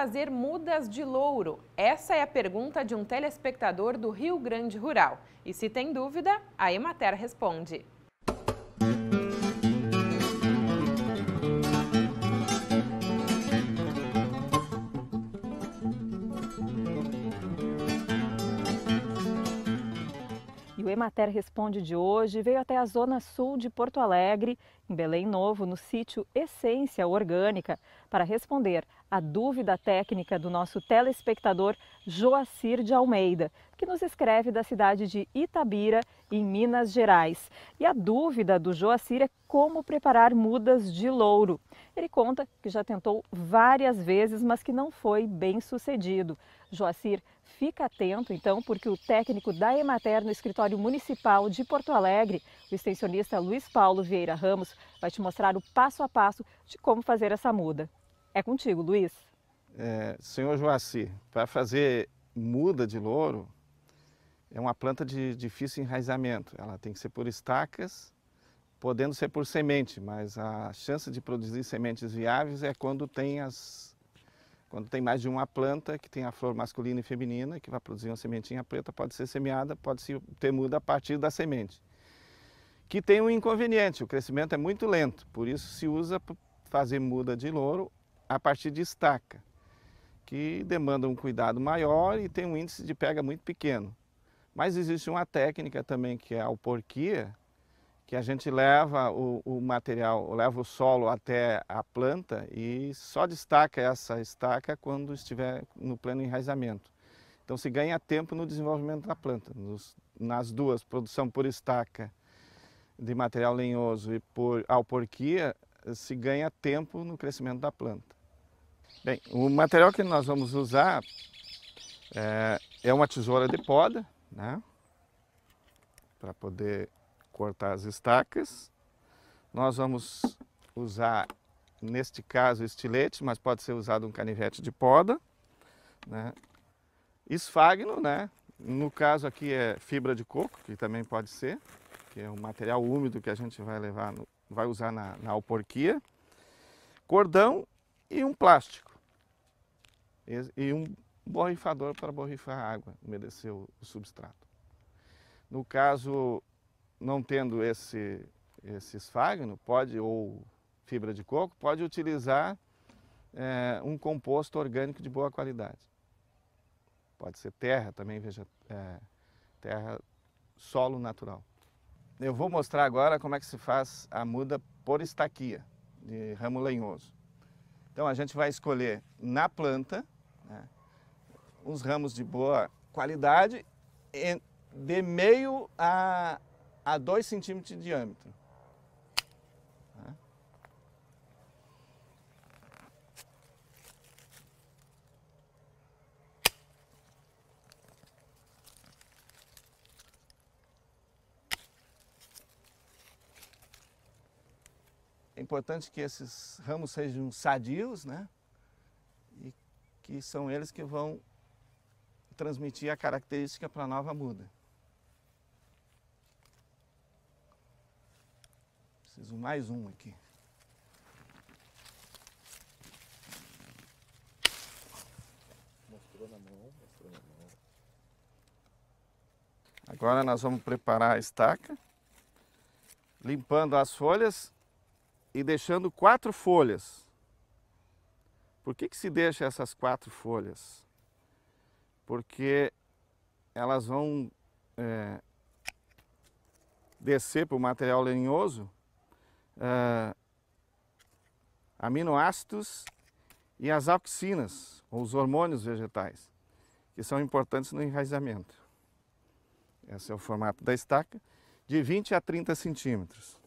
fazer mudas de louro? Essa é a pergunta de um telespectador do Rio Grande Rural. E se tem dúvida, a Emater responde. E o Emater Responde de hoje veio até a zona sul de Porto Alegre, em Belém Novo, no sítio Essência Orgânica, para responder a dúvida técnica do nosso telespectador Joacir de Almeida, que nos escreve da cidade de Itabira, em Minas Gerais. E a dúvida do Joacir é como preparar mudas de louro. Ele conta que já tentou várias vezes, mas que não foi bem sucedido. Joacir, fica atento, então, porque o técnico da Emater no escritório municipal de Porto Alegre, o extensionista Luiz Paulo Vieira Ramos, vai te mostrar o passo a passo de como fazer essa muda. É contigo, Luiz. Senhor Joacir, para fazer muda de louro, é uma planta de difícil enraizamento. Ela tem que ser por estacas, podendo ser por semente, mas a chance de produzir sementes viáveis é quando tem mais de uma planta que tem a flor masculina e feminina, que vai produzir uma sementinha preta, pode ser semeada, pode-se ter muda a partir da semente. Que tem um inconveniente, o crescimento é muito lento, por isso se usa fazer muda de louro a partir de estaca, que demanda um cuidado maior e tem um índice de pega muito pequeno. Mas existe uma técnica também, que é a alporquia, que a gente leva o material, leva o solo até a planta e só destaca essa estaca quando estiver no pleno enraizamento. Então se ganha tempo no desenvolvimento da planta. Nas duas, produção por estaca de material lenhoso e por alporquia, se ganha tempo no crescimento da planta. Bem, o material que nós vamos usar é uma tesoura de poda, né, para poder cortar as estacas. Nós vamos usar, neste caso, estilete, mas pode ser usado um canivete de poda, né? Esfagno, né? No caso aqui é fibra de coco, que também pode ser, que é um material úmido que a gente vai levar, vai usar na alporquia. Cordão e um plástico. E um borrifador para borrifar a água, umedecer o substrato. No caso, não tendo esse esfagno, ou fibra de coco, pode utilizar um composto orgânico de boa qualidade. Pode ser terra também, veja, solo natural. Eu vou mostrar agora como é que se faz a muda por estaquia, de ramo lenhoso. Então a gente vai escolher na planta, né, uns ramos de boa qualidade, de meio a 2 centímetros de diâmetro. É importante que esses ramos sejam sadios, né? E que são eles que vão transmitir a característica para a nova muda. Preciso mais um aqui. Mostrou na mão. Agora nós vamos preparar a estaca, limpando as folhas e deixando 4 folhas. Por que se deixa essas 4 folhas? Porque elas vão descer para o material lenhoso aminoácidos e as auxinas, ou os hormônios vegetais, que são importantes no enraizamento. Esse é o formato da estaca, de 20 a 30 centímetros.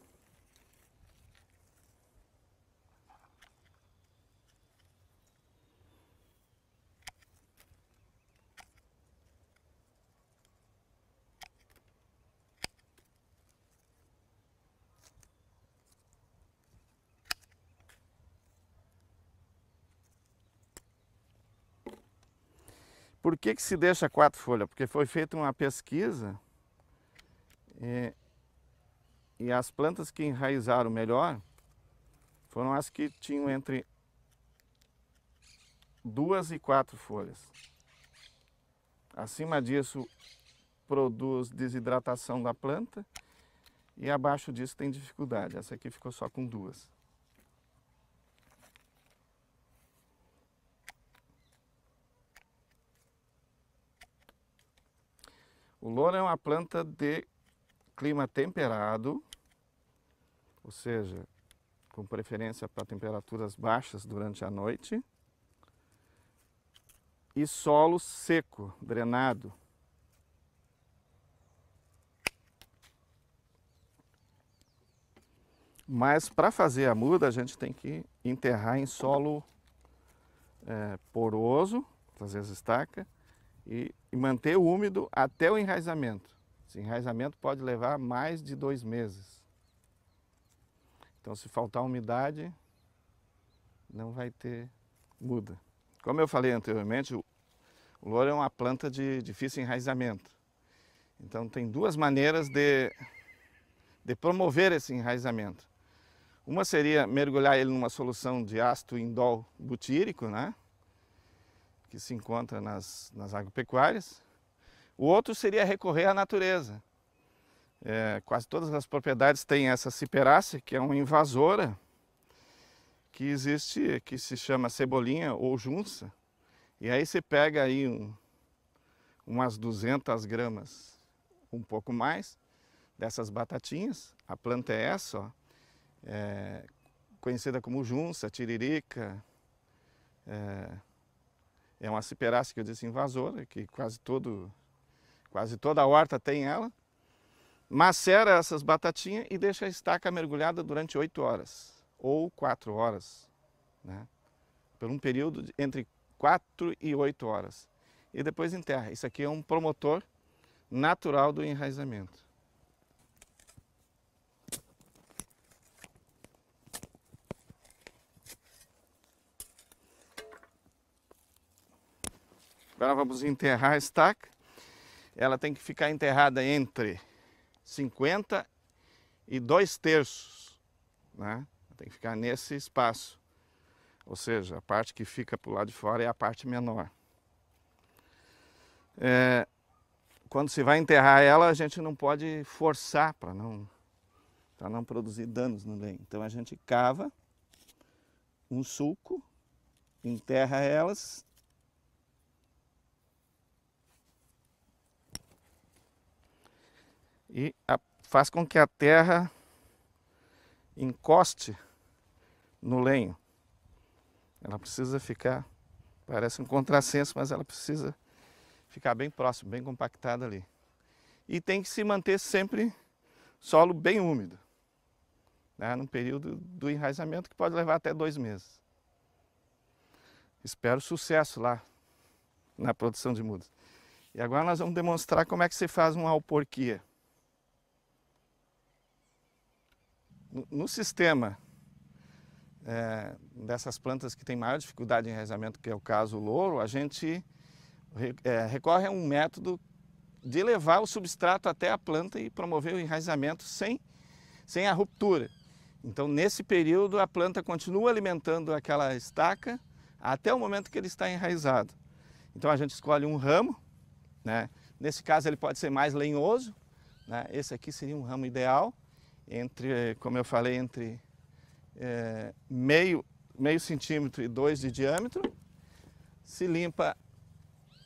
Por que se deixa 4 folhas? Porque foi feita uma pesquisa e as plantas que enraizaram melhor foram as que tinham entre 2 e 4 folhas. Acima disso produz desidratação da planta e abaixo disso tem dificuldade. Essa aqui ficou só com 2. O louro é uma planta de clima temperado, ou seja, com preferência para temperaturas baixas durante a noite, e solo seco, drenado. Mas para fazer a muda a gente tem que enterrar em solo poroso, fazer as estacas, e manter úmido até o enraizamento. Esse enraizamento pode levar mais de 2 meses. Então, se faltar umidade, não vai ter muda. Como eu falei anteriormente, o louro é uma planta de difícil enraizamento. Então, tem 2 maneiras de promover esse enraizamento. Uma seria mergulhar ele numa solução de ácido indol butírico, né? Que se encontra nas agropecuárias. O outro seria recorrer à natureza. Quase todas as propriedades têm essa ciperácea, que é uma invasora, que existe, que se chama cebolinha ou junça. E aí se pega aí umas 200 gramas, um pouco mais, dessas batatinhas. A planta é essa, ó, conhecida como junça, tiririca. É uma ciperácea, que eu disse, invasora, que quase toda a horta tem ela. Macera essas batatinhas e deixa a estaca mergulhada durante 8 horas ou 4 horas, né? Por um período de entre 4 e 8 horas. E depois enterra. Isso aqui é um promotor natural do enraizamento. Agora vamos enterrar a estaca. Ela tem que ficar enterrada entre 50 e 2 terços, né? Tem que ficar nesse espaço, ou seja, a parte que fica para o lado de fora é a parte menor. Quando se vai enterrar ela, a gente não pode forçar para não produzir danos no lenho. Então a gente cava um sulco, enterra elas. E faz com que a terra encoste no lenho. Ela precisa ficar, parece um contrassenso, mas ela precisa ficar bem próximo, bem compactada ali. E tem que se manter sempre solo bem úmido, né? Num período do enraizamento que pode levar até 2 meses. Espero sucesso lá na produção de mudas. E agora nós vamos demonstrar como é que se faz uma alporquia. No sistema dessas plantas que tem maior dificuldade de enraizamento, que é o caso do louro, a gente recorre a um método de levar o substrato até a planta e promover o enraizamento sem a ruptura. Então, nesse período, a planta continua alimentando aquela estaca até o momento que ele está enraizado. Então, a gente escolhe um ramo, né? Nesse caso, ele pode ser mais lenhoso, né? Esse aqui seria um ramo ideal. Entre, como eu falei, entre meio centímetro e 2 de diâmetro. Se limpa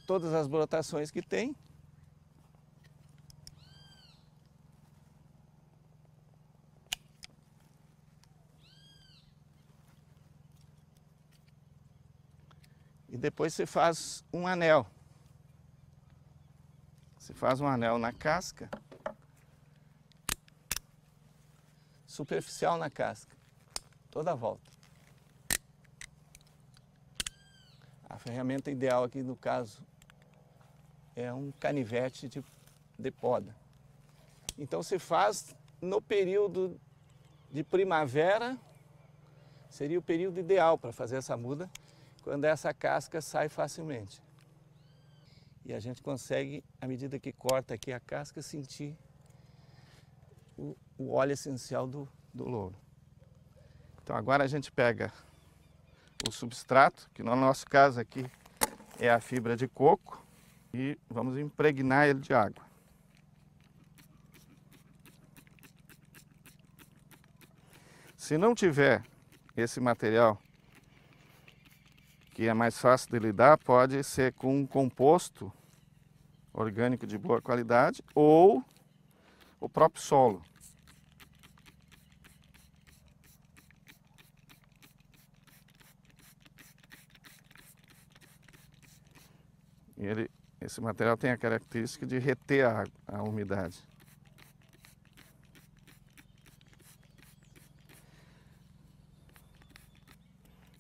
todas as brotações que tem. E depois se faz um anel. Se faz um anel na casca. Superficial na casca, toda a volta. A ferramenta ideal aqui, no caso, é um canivete de poda. Então se faz no período de primavera, seria o período ideal para fazer essa muda, quando essa casca sai facilmente. E a gente consegue, à medida que corta aqui a casca, sentir o óleo essencial do louro. Então agora a gente pega o substrato, que no nosso caso aqui é a fibra de coco, e vamos impregnar ele de água. Se não tiver esse material, que é mais fácil de lidar, pode ser com um composto orgânico de boa qualidade ou o próprio solo. E esse material tem a característica de reter a umidade.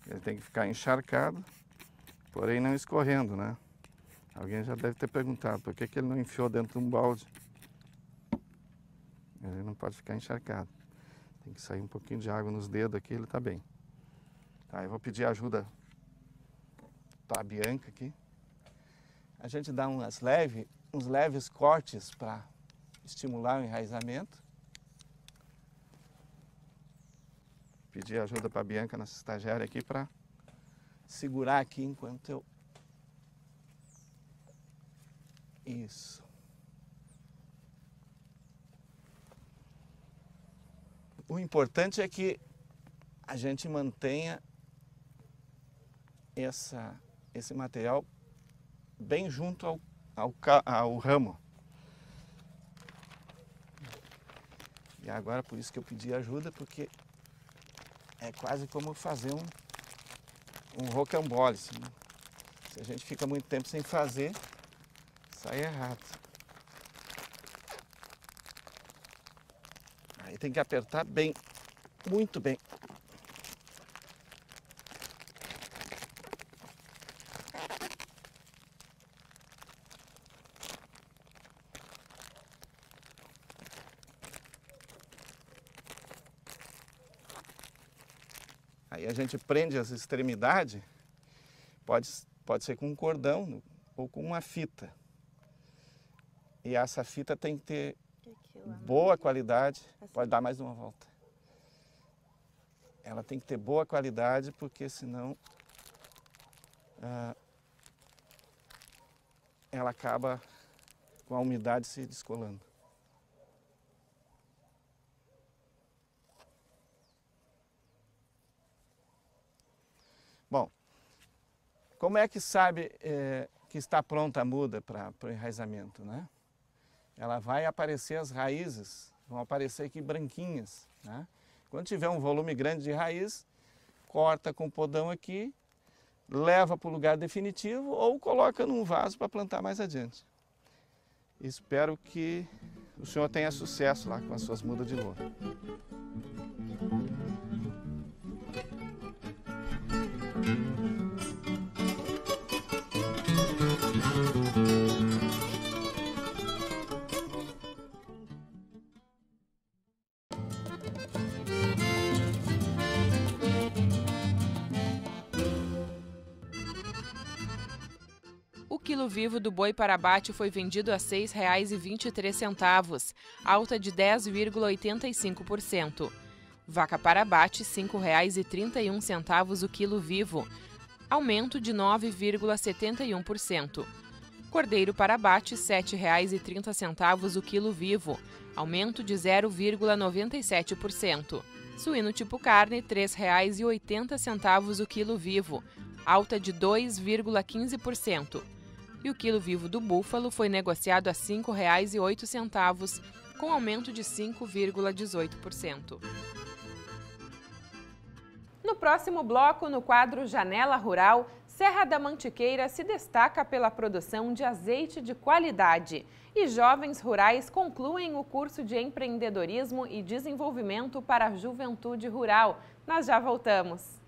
Ele tem que ficar encharcado, porém não escorrendo, né? Alguém já deve ter perguntado por que que ele não enfiou dentro de um balde. Ele não pode ficar encharcado. Tem que sair um pouquinho de água nos dedos aqui, ele tá bem. Tá, eu vou pedir ajuda da Bianca aqui. A gente dá uns leves cortes para estimular o enraizamento. Pedir ajuda para a Bianca, nossa estagiária aqui, para segurar aqui enquanto eu... Isso. O importante é que a gente mantenha esse material bem junto ao ramo. E agora, por isso que eu pedi ajuda, porque é quase como fazer um rocambole, assim, né? Se a gente fica muito tempo sem fazer, sai errado. Aí tem que apertar bem, muito bem. Aí a gente prende as extremidades, pode ser com um cordão ou com uma fita. E essa fita tem que ter boa qualidade. Pode dar mais uma volta. Ela tem que ter boa qualidade, porque senão ela acaba com a umidade se descolando. Bom, como é que sabe que está pronta a muda para o enraizamento, né? Ela vai aparecer, as raízes vão aparecer aqui branquinhas, né? Quando tiver um volume grande de raiz, corta com o podão aqui, leva para o lugar definitivo ou coloca num vaso para plantar mais adiante. Espero que o senhor tenha sucesso lá com as suas mudas de louro. O quilo vivo do boi para abate foi vendido a R$ 6,23, alta de 10,85%. Vaca para abate, R$ 5,31 o quilo vivo, aumento de 9,71%. Cordeiro para abate, R$ 7,30 o quilo vivo, aumento de 0,97%. Suíno tipo carne, R$ 3,80 o quilo vivo, alta de 2,15%. E o quilo vivo do búfalo foi negociado a R$ 5,08, com aumento de 5,18%. No próximo bloco, no quadro Janela Rural, Serra da Mantiqueira se destaca pela produção de azeite de qualidade. E jovens rurais concluem o curso de empreendedorismo e desenvolvimento para a juventude rural. Nós já voltamos.